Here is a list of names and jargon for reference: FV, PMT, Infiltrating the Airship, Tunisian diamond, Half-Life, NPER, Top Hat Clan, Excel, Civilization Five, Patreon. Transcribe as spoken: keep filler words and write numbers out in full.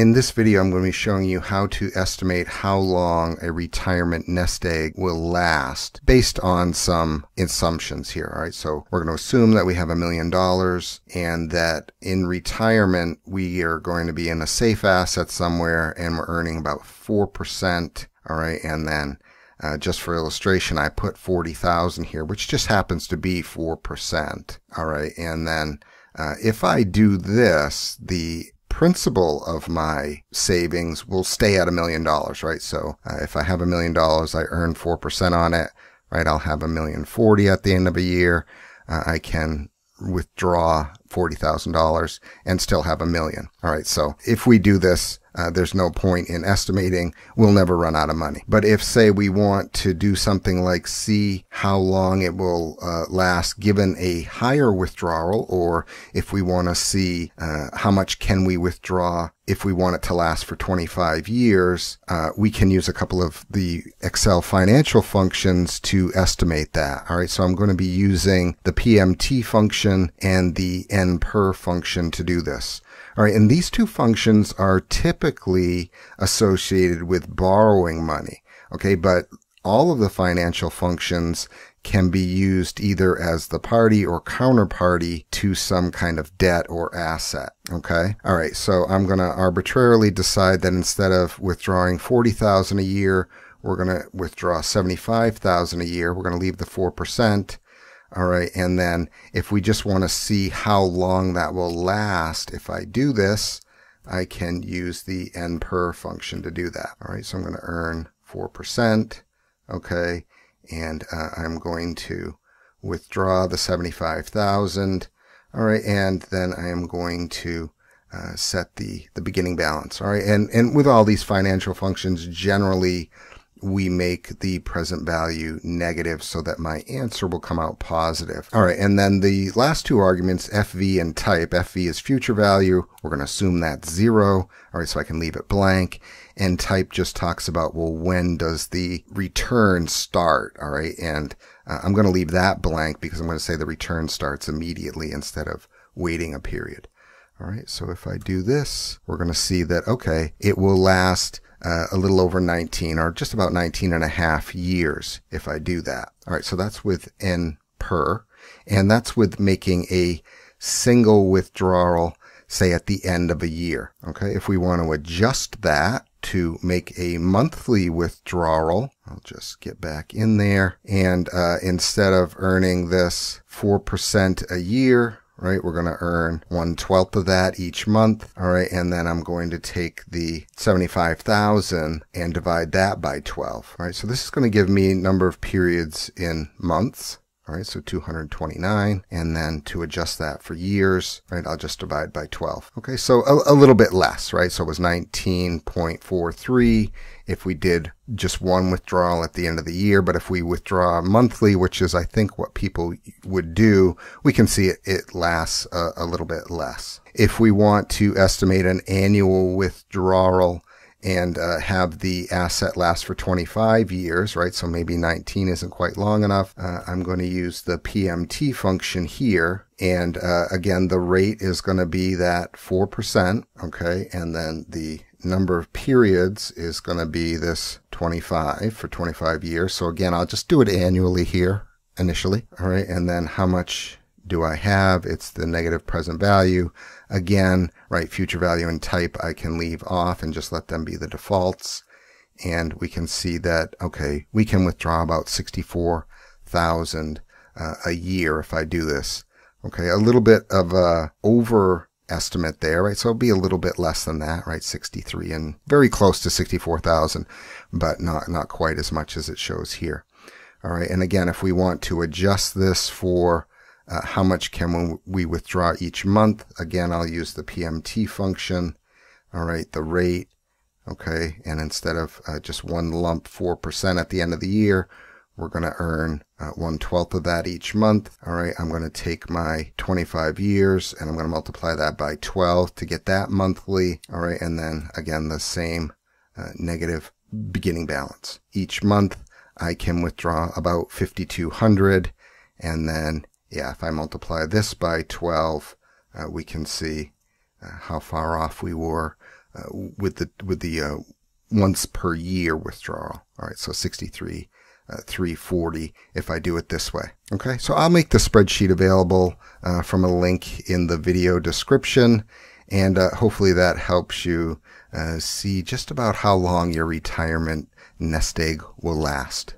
In this video, I'm going to be showing you how to estimate how long a retirement nest egg will last based on some assumptions here. All right, so we're going to assume that we have a million dollars and that in retirement, we are going to be in a safe asset somewhere and we're earning about four percent. All right, and then Uh, just for illustration, I put forty thousand here, which just happens to be four percent. All right, and then uh, if I do this, the principal of my savings will stay at a million dollars, right? So uh, if I have a million dollars, I earn four percent on it, right? I'll have a million forty at the end of a year. Uh, I can withdraw forty thousand dollars and still have a million. All right, so if we do this, Uh, there's no point in estimating. We'll never run out of money. But if, say, we want to do something like see how long it will uh, last given a higher withdrawal, or if we want to see uh, how much can we withdraw if we want it to last for twenty-five years, uh, we can use a couple of the Excel financial functions to estimate that. All right, so I'm going to be using the P M T function and the N P E R function to do this. All right, and these two functions are typically associated with borrowing money, okay? But all of the financial functions can be used either as the party or counterparty to some kind of debt or asset, okay? All right, so I'm going to arbitrarily decide that instead of withdrawing forty thousand dollars a year, we're going to withdraw seventy-five thousand dollars a year. We're going to leave the four percent. All right, and then if we just want to see how long that will last, if I do this, I can use the N P E R function to do that. All right, so I'm going to earn four percent, okay, and uh, I'm going to withdraw the seventy-five thousand dollars, all right, and then I am going to uh, set the, the beginning balance, all right, and, and with all these financial functions, generally, we make the present value negative so that my answer will come out positive. All right, and then the last two arguments, F V and type. F V is future value. We're going to assume that's zero. All right, so I can leave it blank. And type just talks about, well, when does the return start? All right, and uh, I'm going to leave that blank because I'm going to say the return starts immediately instead of waiting a period. All right, so if I do this, we're going to see that, okay, it will last Uh, a little over nineteen, or just about nineteen and a half years if I do that. All right, so that's with N P E R, and that's with making a single withdrawal, say at the end of a year. Okay, if we want to adjust that to make a monthly withdrawal, I'll just get back in there, and uh, instead of earning this four percent a year, right, we're going to earn one twelfth of that each month. All right, and then I'm going to take the seventy-five thousand and divide that by twelve. All right, so this is going to give me number of periods in months. All right, so two hundred twenty-nine, and then to adjust that for years, right, I'll just divide by twelve. Okay, so a, a little bit less, right? So it was nineteen point four three if we did just one withdrawal at the end of the year, but if we withdraw monthly, which is I think what people would do, we can see it, it lasts a, a little bit less. If we want to estimate an annual withdrawal and uh, have the asset last for twenty-five years, right? So maybe nineteen isn't quite long enough. Uh, I'm going to use the P M T function here. And uh, again, the rate is going to be that four percent, okay? And then the number of periods is going to be this twenty-five for twenty-five years. So again, I'll just do it annually here initially, all right? And then how much do I have? It's the negative present value. Again, right, future value and type I can leave off and just let them be the defaults. And we can see that, okay, we can withdraw about sixty-four thousand dollars uh, a year if I do this. Okay, a little bit of a overestimate there, right? So it'll be a little bit less than that, right? sixty-three and very close to sixty-four thousand, but not, not quite as much as it shows here. All right, and again, if we want to adjust this for Uh, how much can we withdraw each month? Again, I'll use the P M T function. All right, the rate. Okay, and instead of uh, just one lump four percent at the end of the year, we're going to earn uh, one twelfth of that each month. All right, I'm going to take my twenty-five years and I'm going to multiply that by twelve to get that monthly. All right, and then again, the same uh, negative beginning balance. Each month, I can withdraw about fifty-two hundred, and then yeah, if I multiply this by twelve, uh, we can see uh, how far off we were uh, with the with the uh, once per year withdrawal. All right, so sixty-three, uh, three forty if I do it this way. Okay, so I'll make the spreadsheet available uh, from a link in the video description, and uh, hopefully that helps you uh, see just about how long your retirement nest egg will last.